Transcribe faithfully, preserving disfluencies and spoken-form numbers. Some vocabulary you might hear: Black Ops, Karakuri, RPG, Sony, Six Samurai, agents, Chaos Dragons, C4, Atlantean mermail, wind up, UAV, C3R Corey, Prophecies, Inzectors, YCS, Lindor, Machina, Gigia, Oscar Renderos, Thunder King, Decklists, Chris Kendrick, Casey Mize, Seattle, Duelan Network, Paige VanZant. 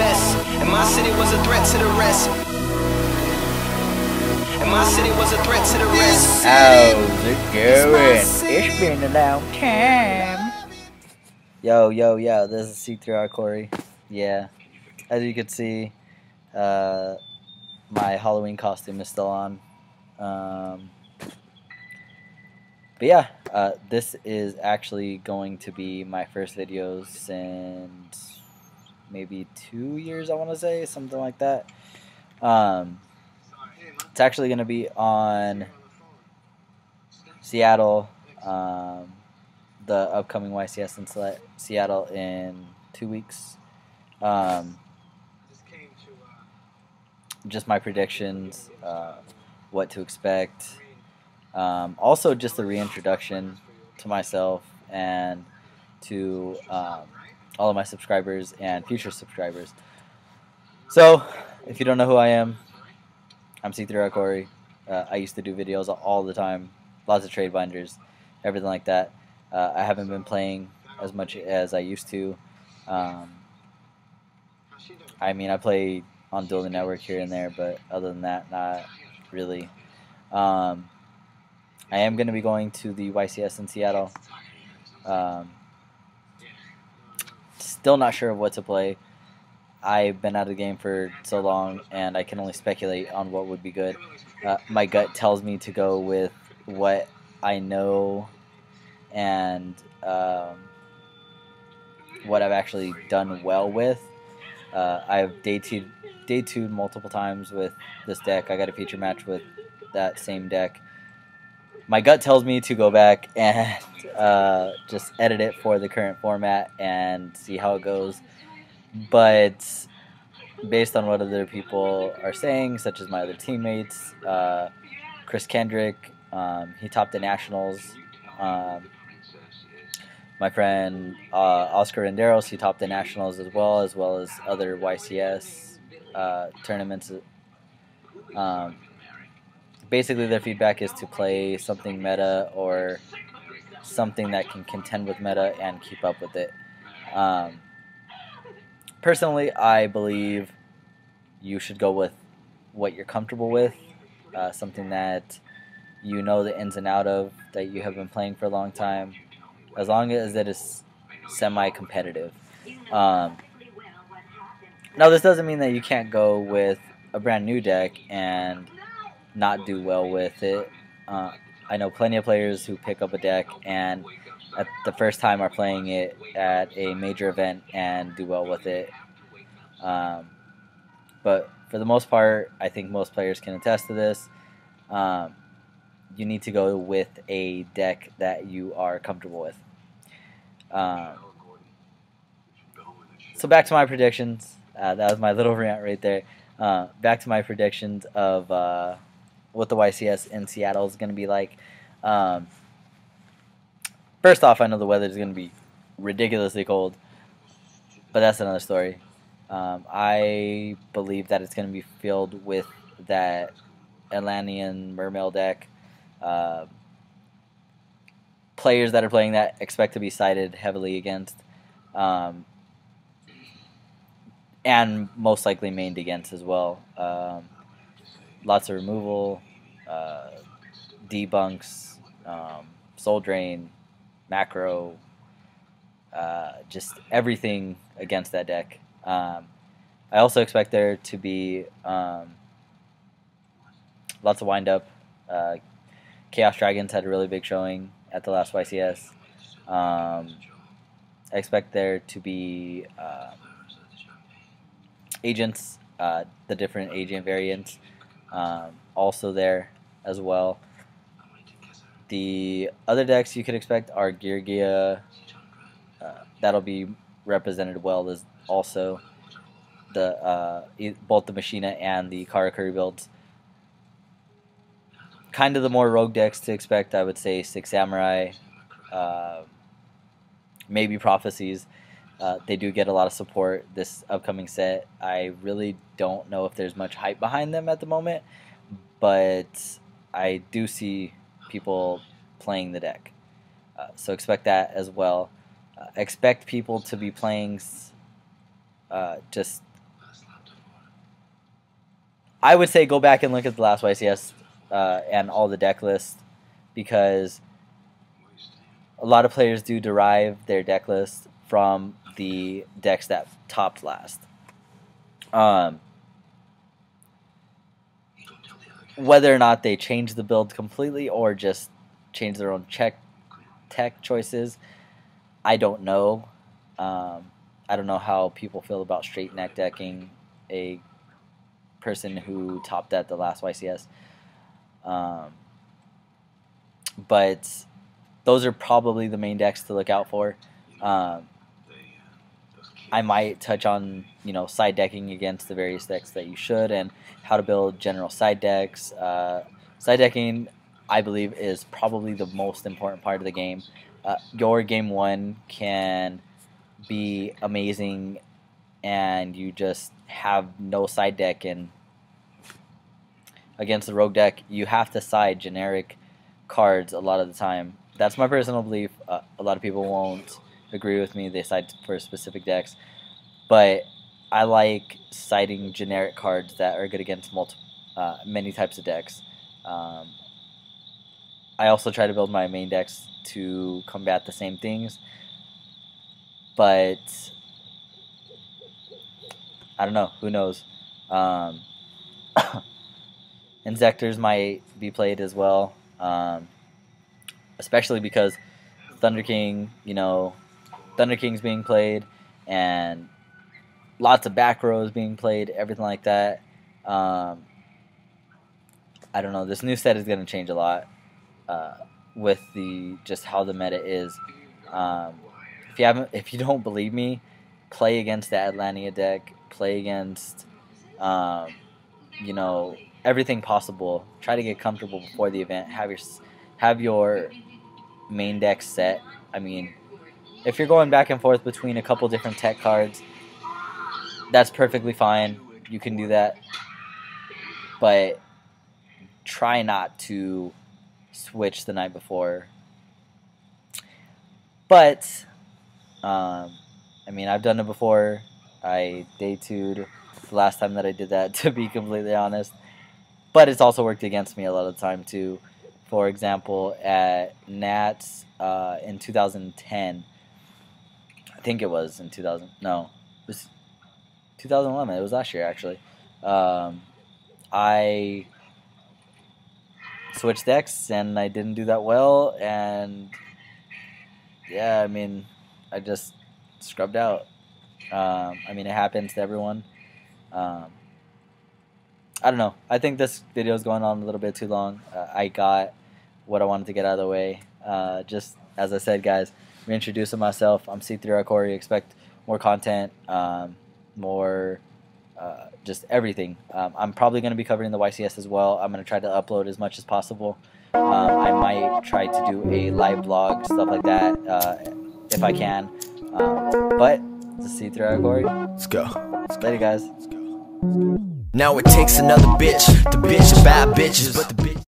best, and my city was a threat to the rest. And my city was a threat to the rest. How's it going? It's been a long time. Yo, yo, yo, this is C three R Corey. Yeah, as you can see, uh, my Halloween costume is still on. Um, but yeah, uh, this is actually going to be my first video since maybe two years, I want to say, something like that. Um, it's actually going to be on Seattle, um, the upcoming Y C S in Seattle in two weeks. Um, just my predictions, uh, what to expect, um, also just the reintroduction to myself and to um, all of my subscribers and future subscribers. So, if you don't know who I am, I'm C three R Corey. Uh, I used to do videos all the time, lots of trade binders, everything like that. Uh, I haven't been playing as much as I used to. Um, I mean, I play on Duelan Network here and there, but other than that, not really. Um, I am going to be going to the Y C S in Seattle. Um, still not sure of what to play. I've been out of the game for so long, and I can only speculate on what would be good. Uh, my gut tells me to go with what I know and um, what I've actually done well with. Uh, I've day two, day two multiple times with this deck. I got a feature match with that same deck. My gut tells me to go back and uh, just edit it for the current format and see how it goes. But based on what other people are saying, such as my other teammates, uh, Chris Kendrick, um, he topped the Nationals. Um, My friend uh, Oscar Renderos, he topped the Nationals as well, as well as other Y C S uh, tournaments. Um, basically, their feedback is to play something meta or something that can contend with meta and keep up with it. Um, personally, I believe you should go with what you're comfortable with, uh, something that you know the ins and out of, that you have been playing for a long time, as long as it is semi-competitive. Um, now, this doesn't mean that you can't go with a brand new deck and not do well with it. Uh, I know plenty of players who pick up a deck and at the first time are playing it at a major event and do well with it. Um, but for the most part, I think most players can attest to this. Um, You need to go with a deck that you are comfortable with. Um, so back to my predictions. Uh, that was my little rant right there. Uh, back to my predictions of uh, what the Y C S in Seattle is going to be like. Um, first off, I know the weather is going to be ridiculously cold, but that's another story. Um, I believe that it's going to be filled with that Atlantean mermail deck. Uh, players that are playing that expect to be sided heavily against, um, and most likely mained against as well. Um, lots of removal, uh, debunks, um, soul drain, macro, uh, just everything against that deck. Um, I also expect there to be um, lots of wind up. Uh, Chaos Dragons had a really big showing at the last Y C S. Um, I expect there to be uh, agents, uh, the different agent variants, um, also there as well. The other decks you could expect are Gigia. Uh, that'll be represented well as also the uh, both the Machina and the Karakuri builds. Kind of the more rogue decks to expect, I would say Six Samurai, uh, maybe Prophecies. Uh, they do get a lot of support this upcoming set. I really don't know if there's much hype behind them at the moment, but I do see people playing the deck. Uh, so expect that as well. Uh, expect people to be playing uh, just I would say go back and look at the last Y C S uh, and all the deck lists, because a lot of players do derive their deck list from the decks that topped last. Um, whether or not they change the build completely or just change their own check tech choices, I don't know. Um, I don't know how people feel about straight neck decking a person who topped at the last Y C S. Um, but those are probably the main decks to look out for. Um, I might touch on, you know, side decking against the various decks that you should, and how to build general side decks. Uh, side decking, I believe, is probably the most important part of the game. Uh, your game one can be amazing, and you just have no side deck, and against the rogue deck, you have to side generic cards a lot of the time. That's my personal belief. Uh, a lot of people won't agree with me. They side for specific decks, but I like siding generic cards that are good against multiple, uh, many types of decks. Um, I also try to build my main decks to combat the same things, but I don't know. Who knows? Um, Inzectors might be played as well, um, especially because Thunder King, you know, Thunder King's being played, and lots of back rows being played, everything like that. Um, I don't know. This new set is going to change a lot uh, with the just how the meta is. Um, if you haven't, if you don't believe me, play against the Atlantean deck. Play against, um, you know, everything possible. Try to get comfortable before the event. Have your have your main deck set. I mean, if you're going back and forth between a couple different tech cards, that's perfectly fine. You can do that. But try not to switch the night before. But, um, I mean, I've done it before. I day two'd the last time that I did that, to be completely honest. But it's also worked against me a lot of the time, too. For example, at Nats uh, in two thousand ten, I think it was in two thousand, no, it was two thousand eleven, it was last year actually. Um, I switched decks and I didn't do that well, and yeah, I mean, I just scrubbed out. Um, I mean, it happens to everyone. Um, I don't know. I think this video is going on a little bit too long. Uh, I got what I wanted to get out of the way. Uh, just as I said, guys, reintroducing myself. I'm C three R Corey. Expect more content, um, more, uh, just everything. Um, I'm probably going to be covering the Y C S as well. I'm going to try to upload as much as possible. Um, I might try to do a live blog, stuff like that, uh, if I can. Um, but it's a C three R Corey. Let's go. Later, guys. Let's go. Let's go. Now it takes another bitch, the bitch to buy bitches, but the